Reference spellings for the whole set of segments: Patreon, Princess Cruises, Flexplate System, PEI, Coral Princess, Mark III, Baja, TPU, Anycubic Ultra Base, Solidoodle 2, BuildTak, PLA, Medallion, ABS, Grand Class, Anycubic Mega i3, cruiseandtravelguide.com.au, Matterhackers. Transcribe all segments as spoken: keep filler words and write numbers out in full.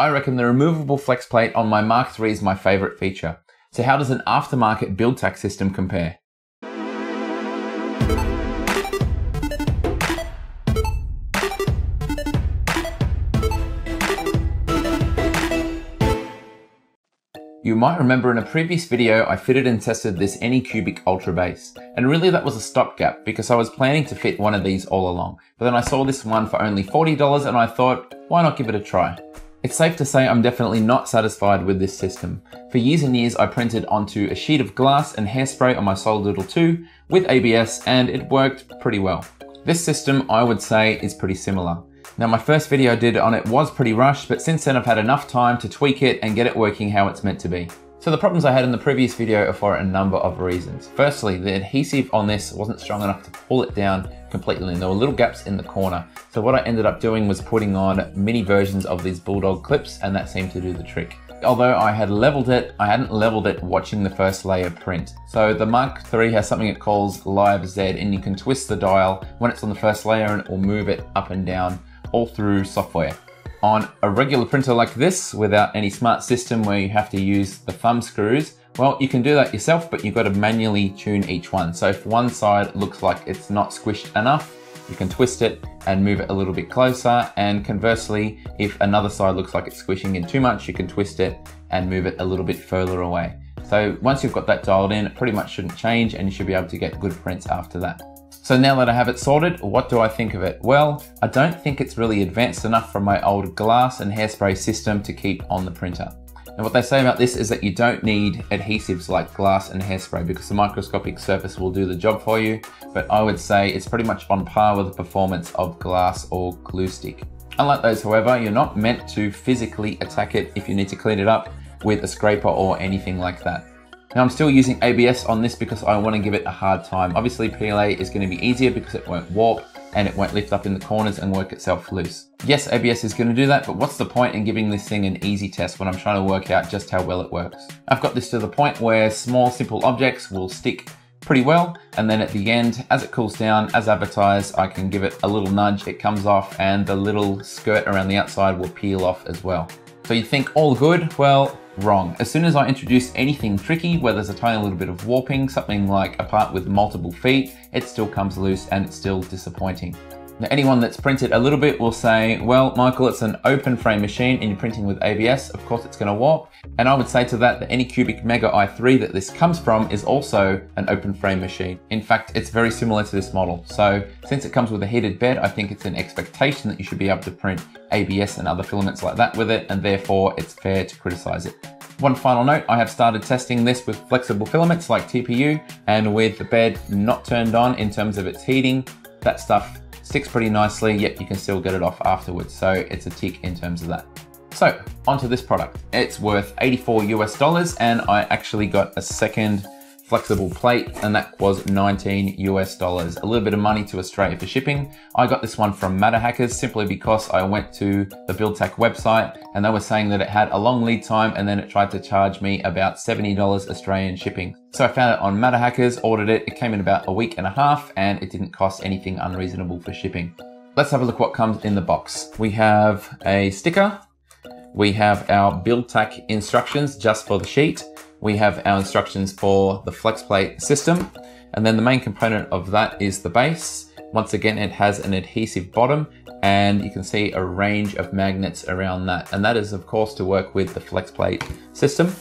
I reckon the removable flex plate on my Mark three is my favourite feature. So how does an aftermarket BuildTak system compare? You might remember in a previous video I fitted and tested this Anycubic Ultra Base, and really that was a stopgap because I was planning to fit one of these all along, but then I saw this one for only forty dollars and I thought, why not give it a try? It's safe to say I'm definitely not satisfied with this system. For years and years I printed onto a sheet of glass and hairspray on my Solidoodle two with A B S, and it worked pretty well. This system I would say is pretty similar. Now, my first video I did on it was pretty rushed, but since then I've had enough time to tweak it and get it working how it's meant to be. So the problems I had in the previous video are for a number of reasons. Firstly, the adhesive on this wasn't strong enough to pull it down completely, and there were little gaps in the corner. So what I ended up doing was putting on mini versions of these bulldog clips, and that seemed to do the trick. Although I had leveled it, I hadn't leveled it watching the first layer print. So the Mark three has something it calls Live Z, and you can twist the dial when it's on the first layer and it will move it up and down all through software. On a regular printer like this, without any smart system where you have to use the thumb screws, well, you can do that yourself, but you've got to manually tune each one. So if one side looks like it's not squished enough, you can twist it and move it a little bit closer. And conversely, if another side looks like it's squishing in too much, you can twist it and move it a little bit further away. So once you've got that dialed in, it pretty much shouldn't change, and you should be able to get good prints after that. So now that I have it sorted, what do I think of it? Well, I don't think it's really advanced enough from my old glass and hairspray system to keep on the printer. And what they say about this is that you don't need adhesives like glass and hairspray because the microscopic surface will do the job for you, but I would say it's pretty much on par with the performance of glass or glue stick. Unlike those, however, you're not meant to physically attack it if you need to clean it up with a scraper or anything like that. Now, I'm still using A B S on this because I want to give it a hard time. Obviously, P E I is going to be easier because it won't warp and it won't lift up in the corners and work itself loose. Yes, A B S is going to do that, but what's the point in giving this thing an easy test when I'm trying to work out just how well it works? I've got this to the point where small, simple objects will stick pretty well, and then at the end, as it cools down, as advertised, I can give it a little nudge, it comes off, and the little skirt around the outside will peel off as well. So you think all good? Well, wrong. As soon as I introduce anything tricky where there's a tiny little bit of warping, something like a part with multiple feet, it still comes loose and it's still disappointing. Now, anyone that's printed a little bit will say, well, Michael, it's an open frame machine and you're printing with A B S, of course it's going to warp. And I would say to that, the Anycubic Mega i three that this comes from is also an open frame machine. In fact, it's very similar to this model. So since it comes with a heated bed, I think it's an expectation that you should be able to print A B S and other filaments like that with it, and therefore it's fair to criticize it. One final note, I have started testing this with flexible filaments like T P U, and with the bed not turned on in terms of its heating, that stuff sticks pretty nicely, yet you can still get it off afterwards. So it's a tick in terms of that. So onto this product, it's worth eighty-four US dollars, and I actually got a second flexible plate, and that was nineteen US dollars, a little bit of money to Australia for shipping. I got this one from Matterhackers simply because I went to the BuildTak website and they were saying that it had a long lead time, and then it tried to charge me about seventy dollars Australian shipping. So I found it on Matterhackers, ordered it, it came in about a week and a half, and it didn't cost anything unreasonable for shipping. Let's have a look what comes in the box. We have a sticker, we have our BuildTak instructions just for the sheet, we have our instructions for the flex plate system, and then the main component of that is the base. Once again, it has an adhesive bottom, and you can see a range of magnets around that, and that is of course to work with the flex plate system.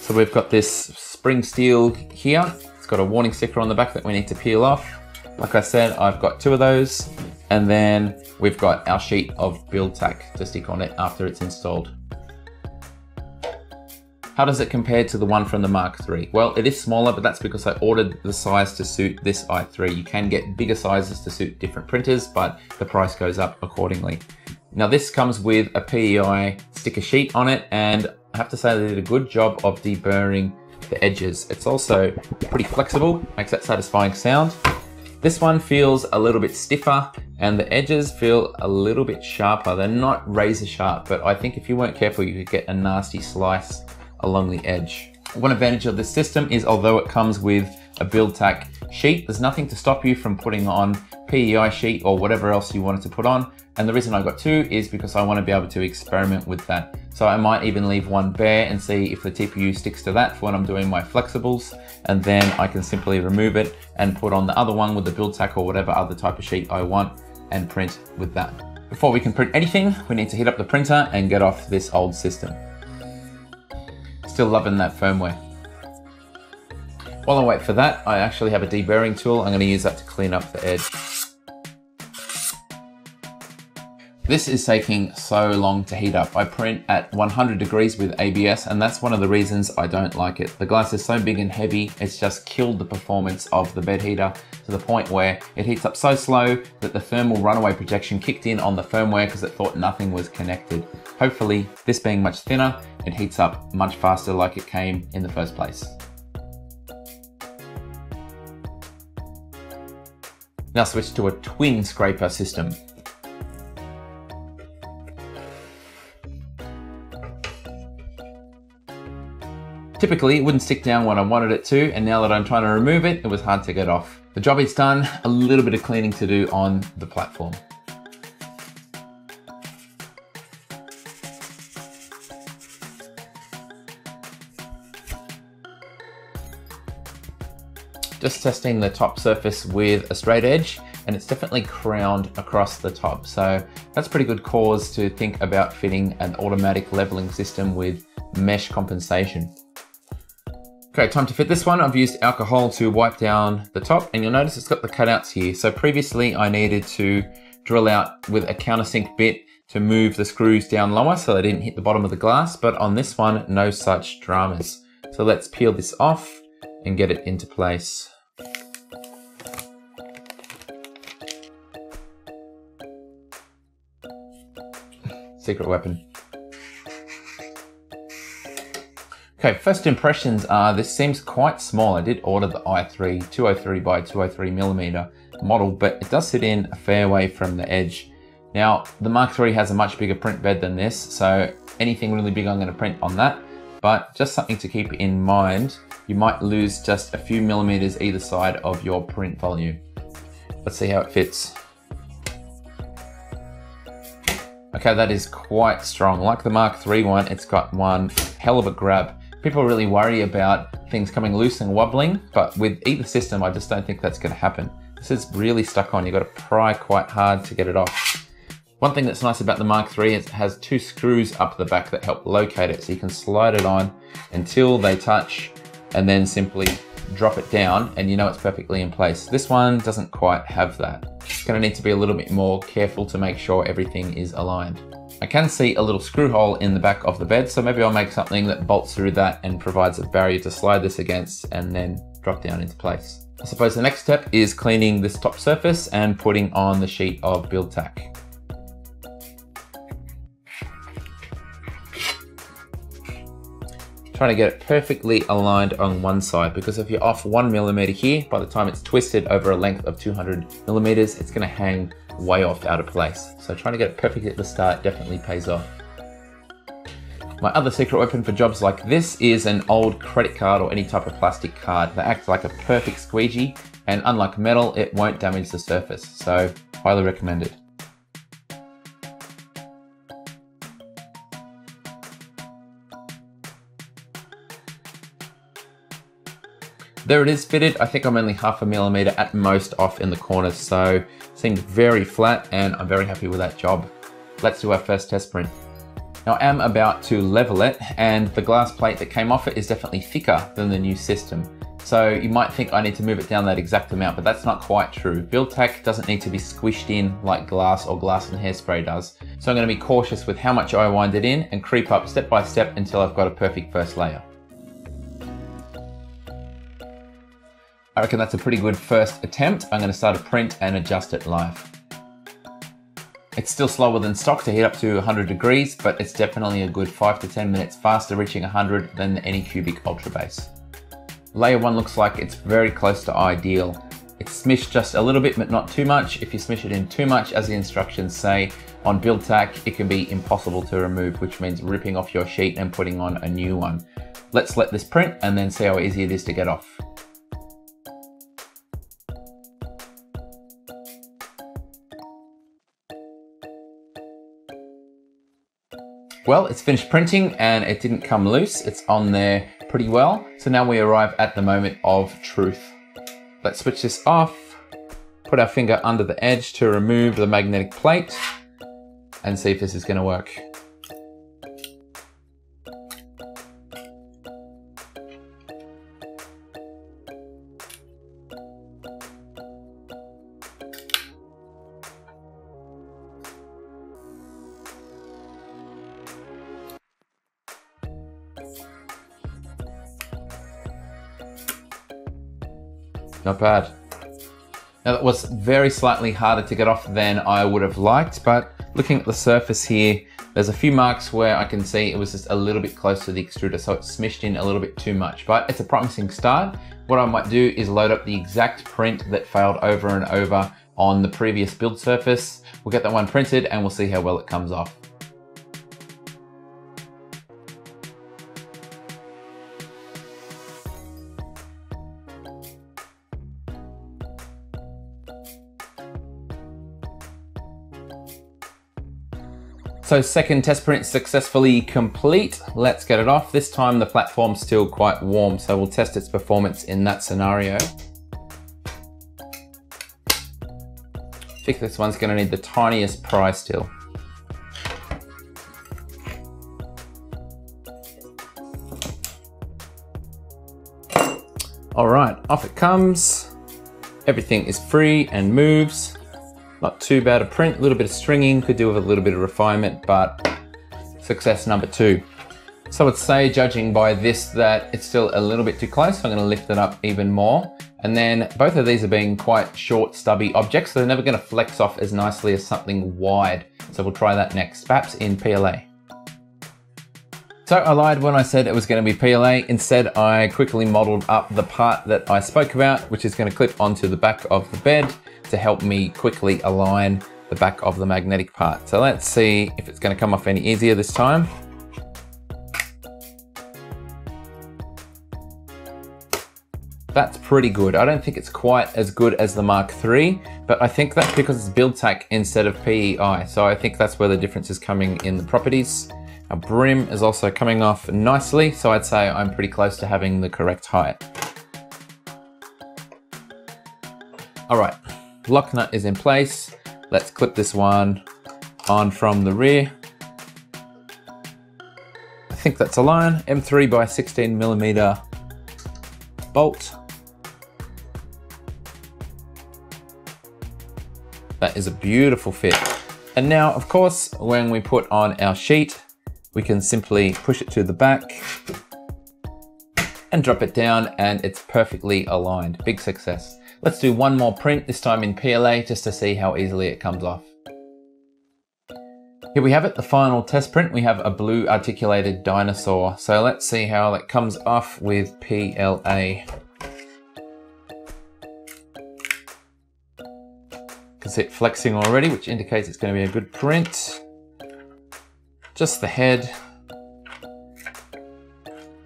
So we've got this spring steel here, it's got a warning sticker on the back that we need to peel off. Like I said, I've got two of those, and then we've got our sheet of BuildTak to stick on it after it's installed. How does it compare to the one from the Mark three? Well, it is smaller, but that's because I ordered the size to suit this i three. You can get bigger sizes to suit different printers, but the price goes up accordingly. Now, this comes with a P E I sticker sheet on it, and I have to say they did a good job of deburring the edges. It's also pretty flexible, makes that satisfying sound. This one feels a little bit stiffer, and the edges feel a little bit sharper. They're not razor sharp, but I think if you weren't careful, you could get a nasty slice along the edge. One advantage of this system is although it comes with a BuildTak sheet. There's nothing to stop you from putting on P E I sheet or whatever else you wanted to put on. And the reason I got two is because I want to be able to experiment with that. So I might even leave one bare and see if the T P U sticks to that for when I'm doing my flexibles. And then I can simply remove it and put on the other one with the BuildTak or whatever other type of sheet I want and print with that. Before we can print anything, we need to hit up the printer and get off this old system. Still loving that firmware. While I wait for that, I actually have a deburring tool. I'm going to use that to clean up the edge. This is taking so long to heat up. I print at one hundred degrees with A B S, and that's one of the reasons I don't like it. The glass is so big and heavy, it's just killed the performance of the bed heater to the point where it heats up so slow that the thermal runaway projection kicked in on the firmware because it thought nothing was connected. Hopefully, this being much thinner, it heats up much faster like it came in the first place. Now switch to a twin scraper system. Typically, it wouldn't stick down when I wanted it to, and now that I'm trying to remove it, it was hard to get off. The job is done, a little bit of cleaning to do on the platform. Just testing the top surface with a straight edge, and it's definitely crowned across the top. So that's pretty good cause to think about fitting an automatic leveling system with mesh compensation. Okay, time to fit this one. I've used alcohol to wipe down the top, and you'll notice it's got the cutouts here. So previously I needed to drill out with a countersink bit to move the screws down lower so they didn't hit the bottom of the glass, but on this one, no such dramas. So let's peel this off and get it into place. Secret weapon. Okay, first impressions are this seems quite small. I did order the i three two oh three by two oh three millimeter model, but it does sit in a fair way from the edge. Now, the Mark three has a much bigger print bed than this, so anything really big I'm going to print on that, but just something to keep in mind, you might lose just a few millimeters either side of your print volume. Let's see how it fits. Okay, that is quite strong. Like the Mark three one, it's got one hell of a grab. People really worry about things coming loose and wobbling, but with either system, I just don't think that's gonna happen. This is really stuck on. You've got to pry quite hard to get it off. One thing that's nice about the Mark three is it has two screws up the back that help locate it. So you can slide it on until they touch and then simply drop it down and you know it's perfectly in place. This one doesn't quite have that. It's gonna need to be a little bit more careful to make sure everything is aligned. I can see a little screw hole in the back of the bed, so maybe I'll make something that bolts through that and provides a barrier to slide this against and then drop down into place. I suppose the next step is cleaning this top surface and putting on the sheet of BuildTak. Trying to get it perfectly aligned on one side, because if you're off one millimeter here, by the time it's twisted over a length of two hundred millimeters, it's gonna hang way off out of place. So trying to get it perfect at the start definitely pays off. My other secret weapon for jobs like this is an old credit card or any type of plastic card. They act like a perfect squeegee, and unlike metal, it won't damage the surface. So highly recommended. There it is fitted. I think I'm only half a millimeter at most off in the corners, so it seemed very flat and I'm very happy with that job. Let's do our first test print. Now I am about to level it, and the glass plate that came off it is definitely thicker than the new system. So you might think I need to move it down that exact amount, but that's not quite true. BuildTak doesn't need to be squished in like glass or glass and hairspray does. So I'm going to be cautious with how much I wind it in and creep up step by step until I've got a perfect first layer. I reckon that's a pretty good first attempt. I'm going to start a print and adjust it live. It's still slower than stock to heat up to one hundred degrees, but it's definitely a good five to ten minutes faster reaching one hundred than the Anycubic Ultra Base. Layer one looks like it's very close to ideal. It's smished just a little bit, but not too much. If you smish it in too much, as the instructions say, on BuildTak, it can be impossible to remove, which means ripping off your sheet and putting on a new one. Let's let this print and then see how easy it is to get off. Well, it's finished printing and it didn't come loose. It's on there pretty well. So now we arrive at the moment of truth. Let's switch this off, put our finger under the edge to remove the magnetic plate and see if this is gonna work. Not bad. Now that was very slightly harder to get off than I would have liked, but looking at the surface here, there's a few marks where I can see it was just a little bit close to the extruder, so it's smished in a little bit too much, but it's a promising start. What I might do is load up the exact print that failed over and over on the previous build surface. We'll get that one printed and we'll see how well it comes off. So second test print successfully complete. Let's get it off. This time the platform's still quite warm, so we'll test its performance in that scenario. I think this one's gonna need the tiniest pry still. All right, off it comes. Everything is free and moves. Not too bad a print, a little bit of stringing, could do with a little bit of refinement, but success number two. So I would say, judging by this, that it's still a little bit too close, so I'm gonna lift it up even more. And then both of these are being quite short, stubby objects, so they're never gonna flex off as nicely as something wide. So we'll try that next, perhaps in P L A. So I lied when I said it was gonna be P L A. Instead, I quickly modeled up the part that I spoke about, which is gonna clip onto the back of the bed, to help me quickly align the back of the magnetic part. So let's see if it's gonna come off any easier this time. That's pretty good. I don't think it's quite as good as the Mark three, but I think that's because it's BuildTak instead of P E I. So I think that's where the difference is coming in the properties. Our brim is also coming off nicely. So I'd say I'm pretty close to having the correct height. All right. Lock nut is in place. Let's clip this one on from the rear. I think that's a line. M three by sixteen millimeter bolt. That is a beautiful fit. And now, of course, when we put on our sheet, we can simply push it to the back and drop it down and it's perfectly aligned. Big success. Let's do one more print, this time in P L A, just to see how easily it comes off. Here we have it, the final test print. We have a blue articulated dinosaur. So let's see how that comes off with P L A. Can see it flexing already, which indicates it's going to be a good print. Just the head.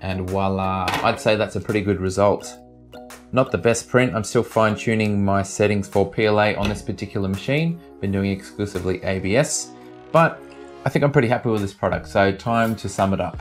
And voila, I'd say that's a pretty good result. Not the best print, I'm still fine tuning my settings for P L A on this particular machine. Been doing exclusively A B S, but I think I'm pretty happy with this product, so time to sum it up.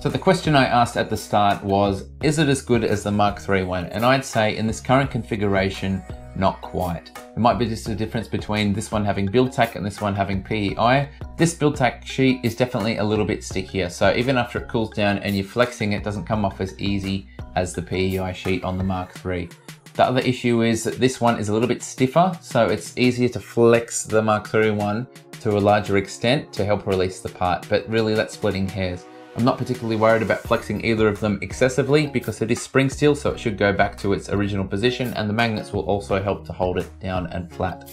So the question I asked at the start was, is it as good as the Mark three one? And I'd say in this current configuration, not quite. It might be just the difference between this one having BuildTak and this one having P E I. This BuildTak sheet is definitely a little bit stickier, so even after it cools down and you're flexing, it doesn't come off as easy as the P E I sheet on the Mark three. The other issue is that this one is a little bit stiffer, so it's easier to flex the Mark three one to a larger extent to help release the part, but really that's splitting hairs. I'm not particularly worried about flexing either of them excessively because it is spring steel, so it should go back to its original position and the magnets will also help to hold it down and flat.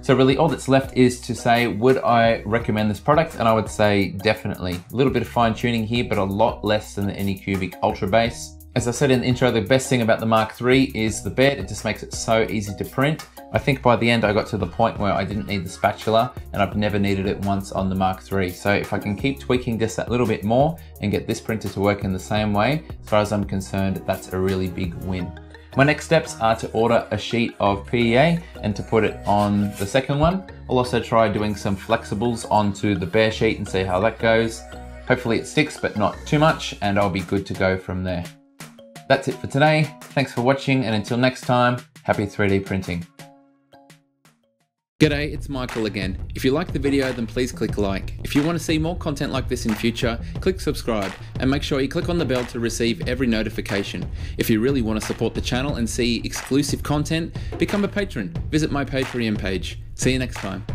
So really all that's left is to say, would I recommend this product? And I would say definitely. A little bit of fine tuning here, but a lot less than the Anycubic Ultra Base. As I said in the intro, the best thing about the Mark three is the bed. It just makes it so easy to print. I think by the end I got to the point where I didn't need the spatula and I've never needed it once on the Mark three. So if I can keep tweaking just that little bit more and get this printer to work in the same way, as far as I'm concerned, that's a really big win. My next steps are to order a sheet of P E I and to put it on the second one. I'll also try doing some flexibles onto the bare sheet and see how that goes. Hopefully it sticks, but not too much, and I'll be good to go from there. That's it for today. Thanks for watching, and until next time, happy three D printing. G'day, it's Michael again. If you like the video, then please click like. If you want to see more content like this in future, click subscribe and make sure you click on the bell to receive every notification. If you really want to support the channel and see exclusive content, become a patron. Visit my Patreon page. See you next time.